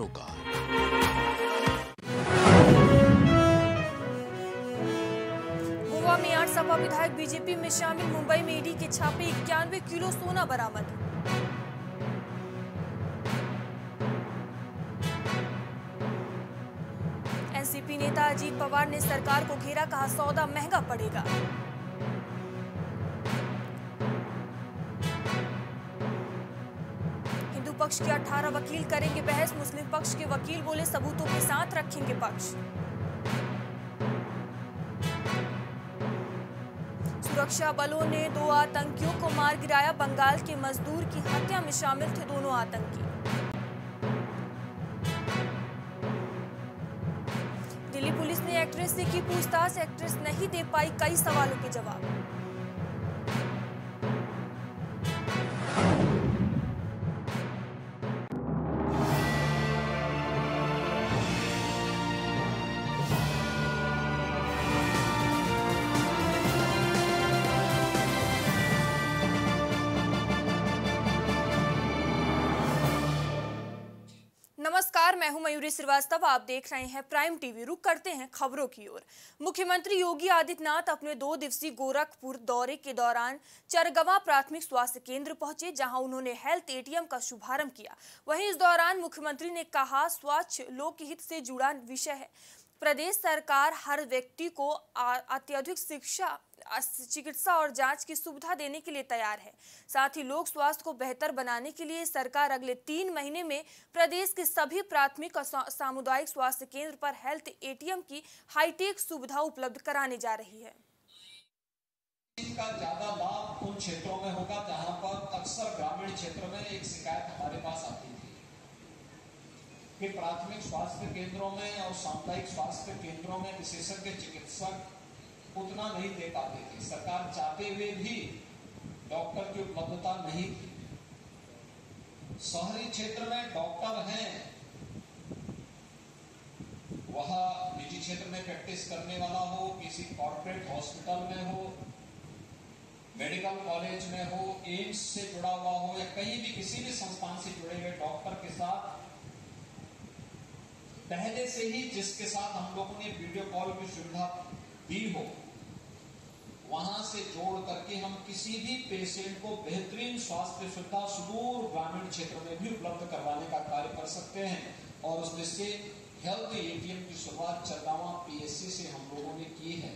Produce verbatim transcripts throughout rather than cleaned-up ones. रोका। गोवा में आठ सपा विधायक बीजेपी में शामिल, मुंबई में ईडी के छापे, इक्यानवे किलो सोना बरामद। एनसीपी नेता अजीत पवार ने सरकार को घेरा, कहा सौदा महंगा पड़ेगा। हिंदू पक्ष के अठारह वकील करेंगे बहस, मुस्लिम पक्ष के वकील बोले सबूतों के साथ रखेंगे पक्ष। सुरक्षा बलों ने दो आतंकियों को मार गिराया, बंगाल के मजदूर की हत्या में शामिल थे दोनों आतंकी। एक्ट्रेस से की पूछताछ, एक्ट्रेस नहीं दे पाई कई सवालों के जवाब। नमस्कार, मैं हूं मयूरी श्रीवास्तव, आप देख रहे हैं प्राइम टीवी। रुक करते हैं खबरों की ओर। मुख्यमंत्री योगी आदित्यनाथ अपने दो दिवसीय गोरखपुर दौरे के दौरान चरगवा प्राथमिक स्वास्थ्य केंद्र पहुंचे, जहां उन्होंने हेल्थ एटीएम का शुभारंभ किया। वहीं इस दौरान मुख्यमंत्री ने कहा स्वच्छ लोकहित से जुड़ा विषय है, प्रदेश सरकार हर व्यक्ति को अत्यधिक शिक्षा, चिकित्सा और जांच की सुविधा देने के लिए तैयार है। साथ ही लोक स्वास्थ्य को बेहतर बनाने के लिए सरकार अगले तीन महीने में प्रदेश के सभी प्राथमिक और सामुदायिक स्वास्थ्य केंद्र पर हेल्थ एटीएम की हाईटेक सुविधा उपलब्ध कराने जा रही है। का ज्यादा लाभ उन क्षेत्रों में होगा जहाँ पर अक्सर ग्रामीण क्षेत्र में एक शिकायत हमारे पास आती है कि प्राथमिक स्वास्थ्य केंद्रों में और सामुदायिक स्वास्थ्य केंद्रों में विशेषज्ञ चिकित्सक उतना नहीं दे पाते थे। सरकार चाहते हुए भी डॉक्टर की उपलब्धता नहीं थी। शहरी क्षेत्र में डॉक्टर हैं, वह निजी क्षेत्र में प्रैक्टिस करने वाला हो, किसी कॉर्पोरेट हॉस्पिटल में हो, मेडिकल कॉलेज में हो, एम्स से जुड़ा हुआ हो या कहीं भी किसी भी संस्थान से जुड़े हुए डॉक्टर के साथ पहले से ही, जिसके साथ हम लोगों ने वीडियो कॉल की सुविधा दी हो, वहां से जोड़ करके हम किसी भी पेशेंट को बेहतरीन स्वास्थ्य सुविधा सुदूर ग्रामीण क्षेत्र में भी उपलब्ध करवाने का कार्य कर सकते हैं। और उसमें से हेल्थ एटीएम की शुरुआत चंद्रमा पी एस सी से हम लोगों ने की है।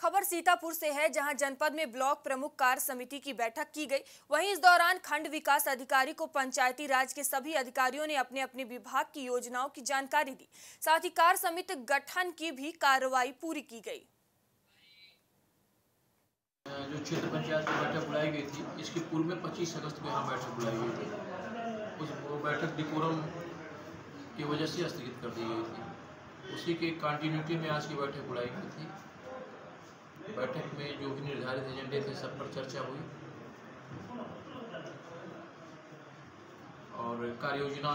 खबर सीतापुर से है, जहां जनपद में ब्लॉक प्रमुख कार्य समिति की बैठक की गई। वहीं इस दौरान खंड विकास अधिकारी को पंचायती राज के सभी अधिकारियों ने अपने अपने विभाग की योजनाओं की जानकारी दी। साथ ही कार्य समिति गठन की भी कार्रवाई पूरी की गई। जो क्षेत्र पंचायत की बैठक बुलाई गई थी, इसके पूर्व में पच्चीस अगस्त को यहाँ बैठक बुलाई गई थी। उस बैठक डिकोरम की वजह से स्थगित कर दी गई थी। उसी के कंटिन्यूटी में आज की बैठक बुलाई गई थी। बैठक में जो भी निर्धारित एजेंडे थे सब पर चर्चा हुई और कार्य योजना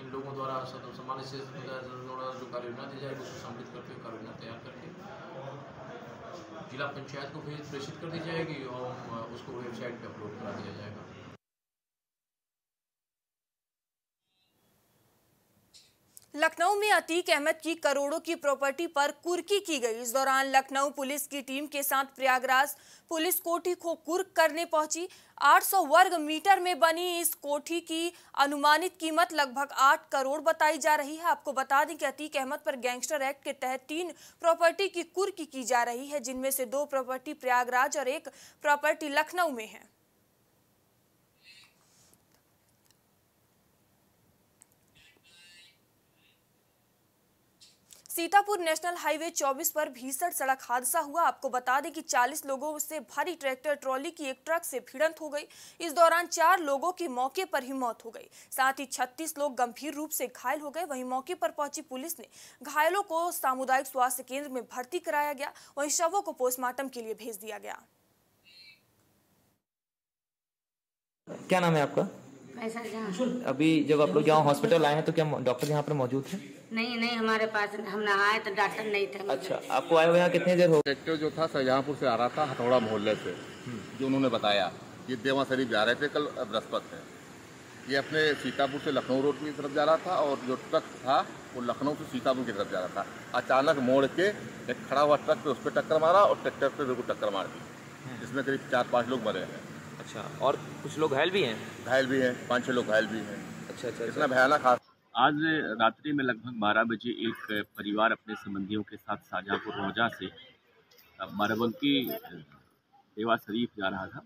इन लोगों द्वारा सामान्य से द्वारा जो कार्य योजना दी जाएगी उसको सम्मिलित करके कार्य योजना तैयार करके जिला पंचायत को भेज प्रेषित कर दी जाएगी और उसको वेबसाइट पर अपलोड करा दिया जाएगा। लखनऊ में अतीक अहमद की करोड़ों की प्रॉपर्टी पर कुर्की की गई। इस दौरान लखनऊ पुलिस की टीम के साथ प्रयागराज पुलिस कोठी को कुर्क करने पहुंची। आठ सौ वर्ग मीटर में बनी इस कोठी की अनुमानित कीमत लगभग आठ करोड़ बताई जा रही है। आपको बता दें कि अतीक अहमद पर गैंगस्टर एक्ट के तहत तीन प्रॉपर्टी की कुर्की की जा रही है, जिनमें से दो प्रॉपर्टी प्रयागराज और एक प्रॉपर्टी लखनऊ में है। सीतापुर नेशनल हाईवे चौबीस पर भीषण सड़क हादसा हुआ। आपको बता दें कि चालीस लोगों से भारी ट्रैक्टर ट्रॉली की एक ट्रक से भिड़ंत हो गई। इस दौरान चार लोगों की मौके पर ही मौत हो गई, साथ ही छत्तीस लोग गंभीर रूप से घायल हो गए। वहीं मौके पर पहुंची पुलिस ने घायलों को सामुदायिक स्वास्थ्य केंद्र में भर्ती कराया गया, वहीं शवों को पोस्टमार्टम के लिए भेज दिया गया। क्या नाम है आपका? अभी जब आप लोग यहाँ हॉस्पिटल आए हैं तो क्या डॉक्टर यहाँ पर मौजूद थे? नहीं नहीं, हमारे पास हम ना आए तो डॉक्टर नहीं थे। अच्छा, आपको आए हुए यहाँ कितने देर हो? ट्रैक्टर जो था शाहजहाँपुर से आ रहा था हथौड़ा मोहल्ले से, जो उन्होंने बताया ये देवा शरीफ जा रहे थे कल बृहस्पत है। ये अपने सीतापुर से लखनऊ रोड की तरफ जा रहा था और जो ट्रक था वो लखनऊ से सीतापुर की तरफ जा रहा था। अचानक मोड़ के एक खड़ा हुआ ट्रक पे उस पर टक्कर मारा और ट्रैक्टर पे बिल्कुल टक्कर मार दी, जिसमें करीब चार पाँच लोग मरे हैं। अच्छा, और कुछ लोग घायल भी हैं? घायल भी हैं, पाँच छः लोग घायल भी हैं। अच्छा अच्छा, इतना भयानक हादसा। आज रात्रि में लगभग बारह बजे एक परिवार अपने संबंधियों के साथ शाहजहाँपुर रोजा से बाराबंकी देवा शरीफ जा रहा था,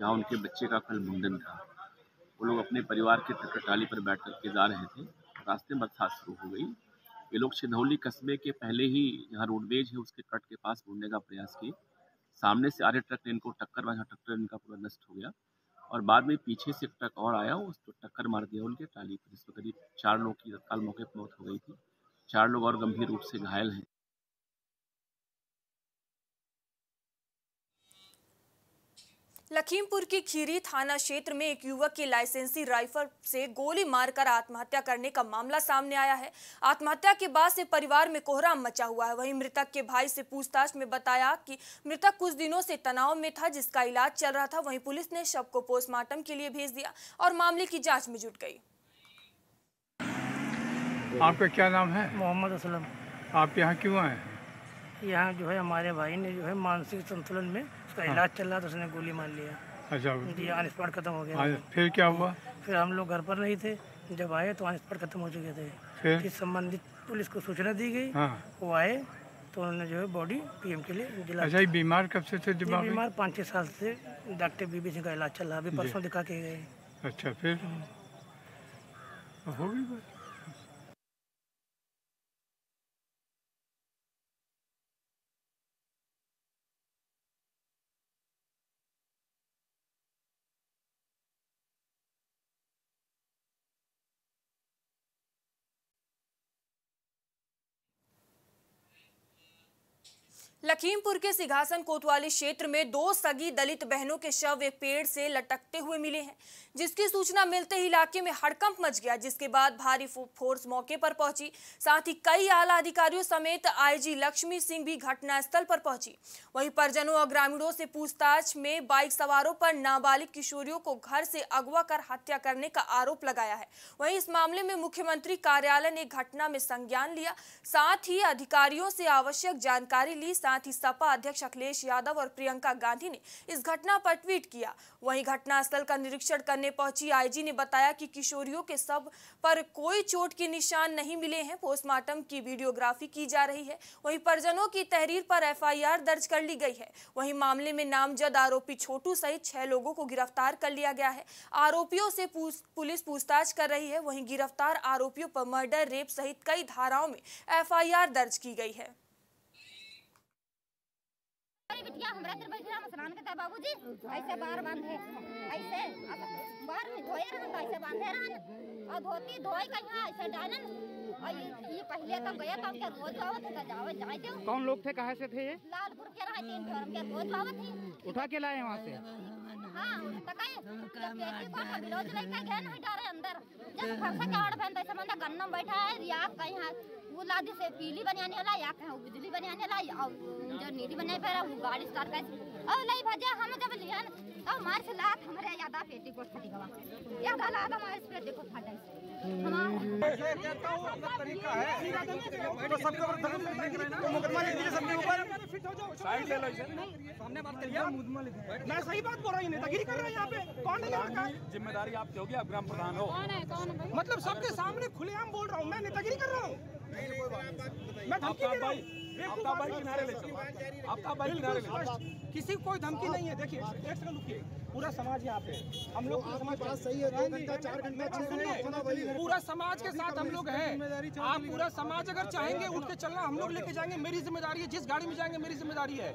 जहाँ उनके बच्चे का कल मुंडन था। वो लोग अपने परिवार के ट्रैक्टर ट्राली पर बैठ कर के जा रहे थे, रास्ते में हादसा शुरू हो गई। ये लोग छिंदौली कस्बे के पहले ही जहाँ रोडवेज है उसके कट के पास मुड़ने का प्रयास किए। सामने से आ रहे ट्रक ने इनको टक्कर मारा, ट्रैक्टर इनका पूरा नष्ट हो गया और बाद में पीछे से ट्रक और आया, उसको टक्कर मार दिया उनके ट्राली पर, जिसमें करीब चार लोग की तत्काल मौके पर मौत हो गई थी। चार लोग और गंभीर रूप से घायल हैं। लखीमपुर के खीरी थाना क्षेत्र में एक युवक की लाइसेंसी राइफल से गोली मारकर आत्महत्या करने का मामला सामने आया है। आत्महत्या के बाद से परिवार में कोहराम मचा हुआ है। वहीं मृतक के भाई से पूछताछ में बताया कि मृतक कुछ दिनों से तनाव में था, जिसका इलाज चल रहा था। वहीं पुलिस ने शव को पोस्टमार्टम के लिए भेज दिया और मामले की जाँच में जुट गई। आपका क्या नाम है? मोहम्मद असलम। आप यहाँ क्यों आए? यहाँ जो है हमारे भाई ने जो है मानसिक संतुलन में उसका हाँ। इलाज चल रहा था, उसने गोली मार लिया। अच्छा, ये ऑन स्पॉट खत्म हो गया। फिर क्या हुआ? फिर हम लोग घर पर नहीं थे, जब आए तो ऑन स्पॉट खत्म हो चुके थे। फिर, फिर संबंधित पुलिस को सूचना दी गई, हाँ। वो आए तो उन्होंने जो है बॉडी पीएम के लिए जिला। अच्छा, बीमार कब से थे? बीमार पाँच छः साल से डॉक्टर बीबी सिंह का इलाज चल रहा, अभी परसों दिखा के गए। अच्छा, फिर लखीमपुर के सिंघासन कोतवाली क्षेत्र में दो सगी दलित बहनों के शव एक पेड़ से लटकते हुए मिले हैं, जिसकी सूचना मिलते ही इलाके में हड़कंप मच गया, जिसके बाद भारी फोर्स मौके पर पहुंची। साथ ही कई आला अधिकारियों समेत आईजी लक्ष्मी सिंह भी घटनास्थल पर पहुंची। वहीं परिजनों और ग्रामीणों से पूछताछ में बाइक सवारों पर नाबालिग किशोरियों को घर से अगवा कर हत्या करने का आरोप लगाया है। वहीं इस मामले में मुख्यमंत्री कार्यालय ने घटना में संज्ञान लिया, साथ ही अधिकारियों से आवश्यक जानकारी ली। साथ ही सपा अध्यक्ष अखिलेश यादव और प्रियंका गांधी ने इस घटना पर ट्वीट किया। वहीं घटनास्थल का निरीक्षण करने पहुंची आईजी ने बताया कि किशोरियों के शव पर कोई चोट के निशान नहीं मिले हैं। पोस्टमार्टम की वीडियोग्राफी की जा रही है। वहीं परिजनों की तहरीर पर एफआईआर दर्ज कर ली गई है। वहीं मामले में नामजद आरोपी छोटू सहित छह लोगों को गिरफ्तार कर लिया गया है। आरोपियों से पुलिस पूछताछ कर रही है। वहीं गिरफ्तार आरोपियों पर मर्डर, रेप सहित कई धाराओं में एफआईआर दर्ज की गई है। बिटिया हमरा तर बैठ राम स्नान करता बाबूजी ऐसे बार बांधे ऐसे बार में धोए रहन ऐसे बांधे रहन और धोती धोई कहिया ऐसे डालन और ये पहले तो गया काम के रोज आवत था जावे जाए थे। कौन लोग थे, कहां से थे? ये लालपुर के रहा तीन धर्म के रोज आवत थी, उठा के लाए वहां से। हां, तकाए बेटी को विरोध लेके गए ना डारे अंदर जब फरसा के आड़ बंद ऐसे बंदा गन्ना बैठा है या कहिया वो लादी से पीली बनाने वाला या कहां बिजली बनाने वाला और जो नीली बने पर गाड़ी स्टार्ट कर औ नहीं भजा हम जब लियन औ मार से लात हमरे यादा पेटी को फटी गवा यादा लात हमारे पे देखो फटा हमारा ये कहता हूं अपना तरीका है तो सबके ऊपर धर्म नहीं करे ना मुकदमा लिख दीजिए सबके ऊपर फिट हो जाओ साइड ले लो। सामने बात करिए मुकदमा लिख दो। मैं सही बात बोल रहा हूं, नेतागिरी कर रहा है यहां पे। कौन है लड़का? जिम्मेदारी आप लोगे, आप ग्राम प्रधान हो। कौन है कौन है मतलब सबके सामने खुलेआम बोल रहा हूं, मैं नेतागिरी कर रहा हूं। मैं धमकी दे रहा हूं। है, किसी कोई धमकी नहीं है। देखिए एक सेकंड रुकिए, पूरा समाज यहाँ पे हम लोग सही है, पूरा समाज के साथ हम लोग हैं। आप पूरा समाज अगर चाहेंगे उठ के चलना, हम लोग लेके जाएंगे, मेरी जिम्मेदारी है, जिस गाड़ी में जाएंगे मेरी जिम्मेदारी है।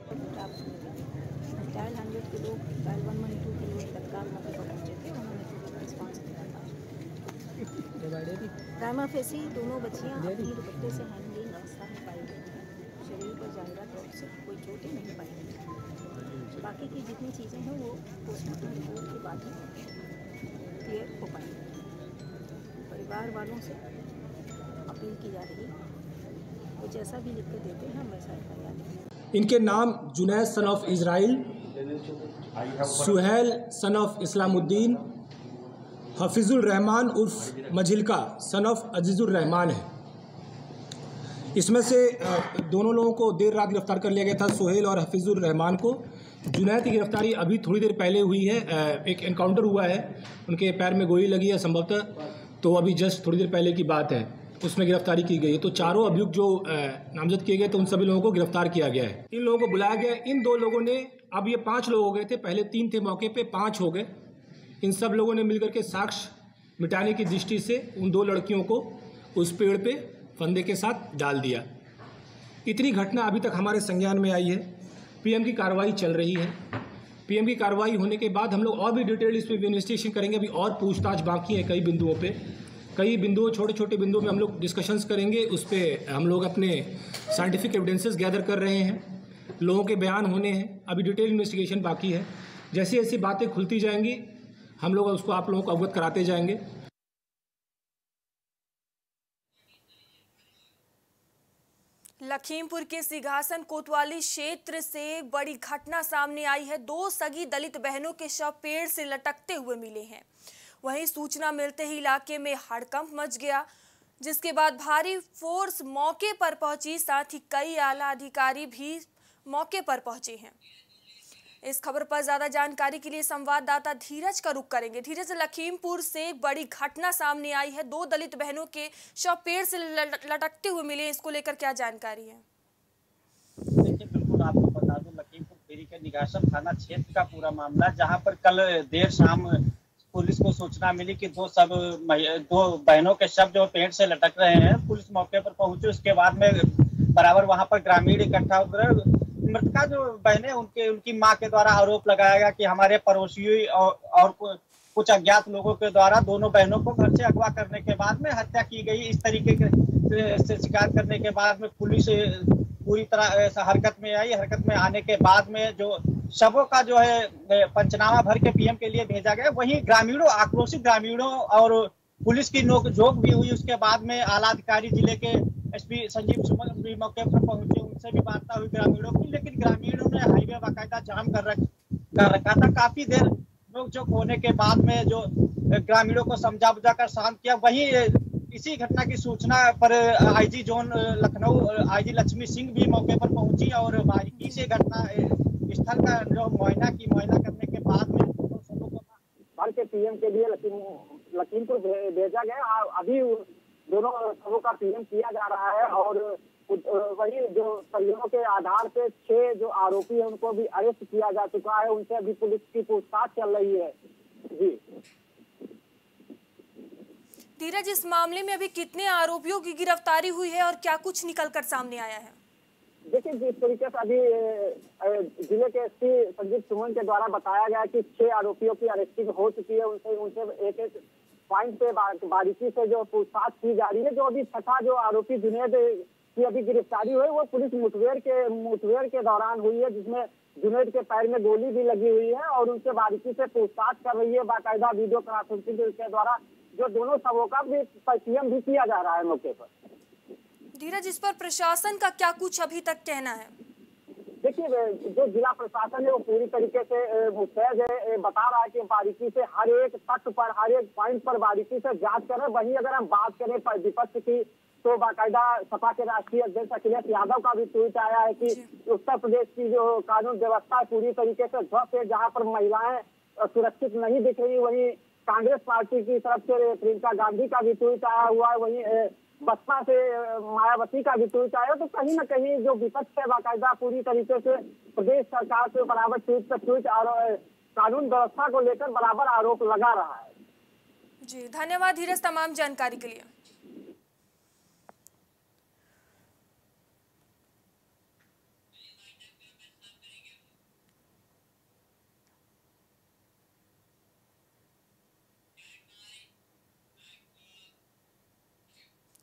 प्राइमा फेसी दोनों बच्चियां अपनी दुपट्टे से हैंडलिंग अवस्था में पाई गई हैं, शरीर पर जाहिरा तौर से कोई चोटें नहीं पाई गई। बाकी की जितनी चीज़ें हैं वो पोस्टमार्टम रिपोर्ट के बाद ही क्लियर हो पाएंगी। परिवार वालों से अपील की जा रही है वो जैसा भी लिख के देते हैं हम वैसा एफ आई आर लिखेंगे। इनके नाम Junaid son of Israel, Suhail son of Islamuddin, Hafizur Rahman उर्फ मझिलका सन ऑफ अजीजुर रहमान है। इसमें से दोनों लोगों को देर रात गिरफ्तार कर लिया गया था, सुहेल और हफिजुर रहमान को। जुनेद की गिरफ्तारी अभी थोड़ी देर पहले हुई है, एक एनकाउंटर हुआ है, उनके पैर में गोली लगी है संभवतः, तो अभी जस्ट थोड़ी देर पहले की बात है, उसमें गिरफ्तारी की गई है। तो चारों अभियुक्त जो नामजद किए गए थे उन सभी लोगों को गिरफ्तार किया गया है, इन लोगों को बुलाया गया। इन दो लोगों ने, अब ये पाँच लोग हो गए थे, पहले तीन थे मौके पर, पाँच हो गए। इन सब लोगों ने मिलकर के साक्ष्य मिटाने की दृष्टि से उन दो लड़कियों को उस पेड़ पे फंदे के साथ डाल दिया। इतनी घटना अभी तक हमारे संज्ञान में आई है। पीएम की कार्रवाई चल रही है, पीएम की कार्रवाई होने के बाद हम लोग और भी डिटेल इस पर इन्वेस्टिगेशन करेंगे। अभी और पूछताछ बाकी है, कई बिंदुओं पे, कई बिंदुओं, छोटे छोटे बिंदुओं पर हम लोग डिस्कशंस करेंगे। उस पर हम लोग अपने साइंटिफिक एविडेंसेस गैदर कर रहे हैं, लोगों के बयान होने हैं, अभी डिटेल इन्वेस्टिगेशन बाकी है। जैसी जैसी बातें खुलती जाएंगी हम लोग उसको आप लोगों को अवगत कराते जाएंगे। लखीमपुर के सिंघासन कोतवाली क्षेत्र से बड़ी घटना सामने आई है। दो सगी दलित बहनों के शव पेड़ से लटकते हुए मिले हैं। वहीं सूचना मिलते ही इलाके में हड़कंप मच गया, जिसके बाद भारी फोर्स मौके पर पहुंची, साथ ही कई आला अधिकारी भी मौके पर पहुंचे हैं। इस खबर पर ज्यादा जानकारी के लिए संवाददाता धीरज का रुख करेंगे। धीरज, लखीमपुर से बड़ी घटना सामने आई है, दो दलित बहनों के शव पेड़ से लटकते हुए मिले, इसको लेकर क्या जानकारी है? देखिए, बिल्कुल आपको बता दूं, लखीमपुर खीरी के निगासन थाना क्षेत्र का पूरा मामला, जहां पर कल देर शाम पुलिस को सूचना मिली कि दो सब दो बहनों के शव जो पेड़ से लटक रहे हैं। पुलिस मौके पर पहुंची, उसके बाद में बराबर वहाँ पर ग्रामीण इकट्ठा होकर, मृतका जो बहने उनके उनकी मां के द्वारा आरोप लगाया गया कि हमारे पड़ोसियों और, और कुछ अज्ञात लोगों के द्वारा दोनों बहनों को घर से अगवा करने के बाद में हत्या की गई। इस तरीके के से शिकार करने के बाद में पुलिस पूरी तरह हरकत में आई। हरकत में आने के बाद में जो शवों का जो है पंचनामा भर के पीएम के लिए भेजा गया। वहीं ग्रामीणों, आक्रोशित ग्रामीणों और पुलिस की नोकझोंक भी हुई। उसके बाद में आला अधिकारी जिले के एसपी संजीव सुमन भी मौके पर पहुंचे, उनसे भी वार्ता हुई ग्रामीणों की, लेकिन ग्रामीणों ने हाईवे बाकायदा जाम कर रख कर रखा था। काफी देर नोकझोंक होने के बाद में जो ग्रामीणों को समझा बुझा कर शांत किया। वहीं इसी घटना की सूचना पर IG zone Lucknow IG Lakshmi Singh भी मौके पर पहुंची और बारीकी से घटना स्थल का जो मुआयना की मुआयना करने के बाद में भर के पीएम के लिए लखीमपुर भेजा गया। अभी दोनों सबों का पीएम किया जा रहा है और वही जो परिजनों के आधार पे छह जो आरोपी हैं उनको भी अरेस्ट किया जा चुका है, उनसे अभी पुलिस की पूछताछ चल रही है। जी धीरज, इस मामले में अभी कितने आरोपियों की गिरफ्तारी हुई है और क्या कुछ निकल कर सामने आया है? देखिए, जिस तरीके से अभी जिले के एसपी संजीव सुमन के द्वारा बताया गया कि छह आरोपियों की अरेस्टिंग हो चुकी है, उनसे उनसे एक एक पॉइंट पे बारीकी से जो पूछताछ की जा रही है। जो अभी छठा जो आरोपी जुनेद की अभी गिरफ्तारी हुई वो पुलिस मुठभेड़ के मुठभेड़ के दौरान हुई है, जिसमें जुनेद के पैर में गोली भी लगी हुई है और उनसे बारीकी से पूछताछ कर रही है। बाकायदा वीडियो कॉन्फ्रेंसिंग के द्वारा जो दोनों सबों का भी पीएम भी किया जा रहा है मौके पर। धीरज, इस पर प्रशासन का क्या कुछ अभी तक कहना है? देखिए, जो जिला प्रशासन है वो पूरी तरीके से मुस्तैद है, बता रहा है कि बारीकी से हर एक तट पर, हर एक पॉइंट पर बारीकी से जांच कर रहे हैं। वहीं अगर हम बात करें विपक्ष की, तो बाकायदा सपा के राष्ट्रीय अध्यक्ष अखिलेश यादव का भी ट्वीट आया है कि उत्तर प्रदेश की जो कानून व्यवस्था पूरी तरीके से ध्वस्त है, जहाँ पर महिलाएं सुरक्षित नहीं दिख रही। वहीं कांग्रेस पार्टी की तरफ से प्रियंका गांधी का भी ट्वीट आया हुआ है। वहीं बसपा से मायावती का भी ट्वीट आया, तो कहीं ना कहीं जो विपक्ष है बाकायदा पूरी तरीके से प्रदेश सरकार से बराबर ट्वीट पर ट्वीट कानून व्यवस्था को लेकर बराबर आरोप लगा रहा है। जी धन्यवाद धीरज तमाम जानकारी के लिए।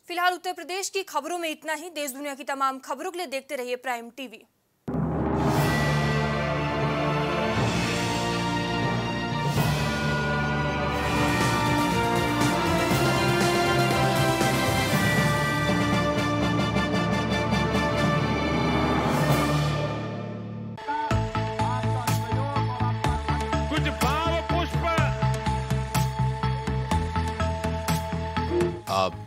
फिलहाल उत्तर प्रदेश की खबरों में इतना ही। देश दुनिया की तमाम खबरों के लिए देखते रहिए प्राइम टीवी। आप